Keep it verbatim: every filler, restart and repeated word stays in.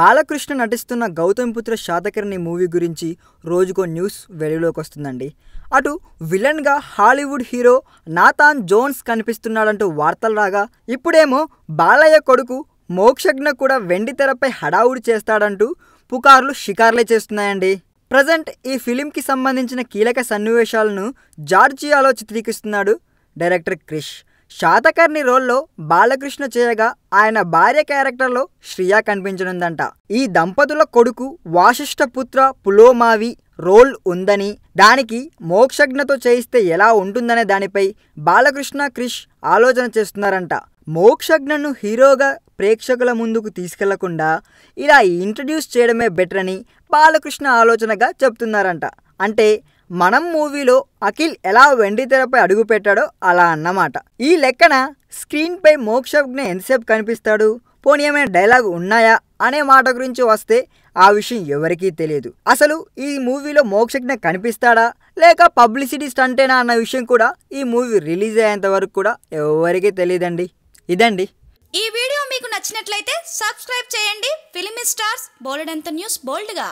బాలకృష్ణ నటిస్తున్న గౌతమపుత్ర శాతకర్ణి మూవీ గురించి రోజుకో న్యూస్ వెలుగులోకి వస్తుందండి. అటు విలన్ గా హాలీవుడ్ హీరో నాథాన్ జోన్స్ కనిపిస్తున్నాడంటూ వార్తలు రాగా, ఇప్పుడేమో బాలయ్య కొడుకు మోక్షజ్ఞ కూడా వెండి తెరపై హడావుడి చేస్తాడంటూ పుకార్లు షికార్లే చేస్తున్నాయండి. ప్రజెంట్ ఈ ఫిల్మ్ కి సంబంధించిన కీలక సన్నివేశాలను జార్జియాలో చిత్రీకరిస్తున్నాడు డైరెక్టర్ క్రిష్. శాతకర్ణి రోల్లో బాలకృష్ణ చేయగా, ఆయన భార్య క్యారెక్టర్లో శ్రియా కనిపించనుందంట. ఈ దంపతుల కొడుకు వాశిష్ఠపుత్ర పులోమావి రోల్ ఉందని, దానికి మోక్షజ్ఞతో చేయిస్తే ఎలా ఉంటుందనే దానిపై బాలకృష్ణ క్రిష్ ఆలోచన చేస్తున్నారంట. మోక్షజ్ఞను హీరోగా ప్రేక్షకుల ముందుకు తీసుకెళ్లకుండా ఇలా ఇంట్రడ్యూస్ చేయడమే బెటర్ అని బాలకృష్ణ ఆలోచనగా చెప్తున్నారంట. అంటే మనం మూవీలో అఖిల్ ఎలా వెండి తెరపై అడుగు పెట్టాడో అలా అన్నమాట. ఈ లెక్కన స్క్రీన్పై మోక్షజ్ఞ ఎంతసేపు కనిపిస్తాడు, పోనీ ఏమైనా డైలాగ్ ఉన్నాయా అనే మాట గురించి వస్తే ఆ విషయం ఎవరికీ తెలియదు. అసలు ఈ మూవీలో మోక్షజ్ఞ కనిపిస్తాడా లేక పబ్లిసిటీ స్టంటేనా అన్న విషయం కూడా ఈ మూవీ రిలీజ్ అయ్యేంత వరకు కూడా ఎవరికీ తెలియదండి. ఇదండి ఈ వీడియో. మీకు నచ్చినట్లయితే సబ్స్క్రైబ్ చేయండి. ఫిలిం స్టార్స్ బోల్డ్ అంత న్యూస్ బోల్డ్గా.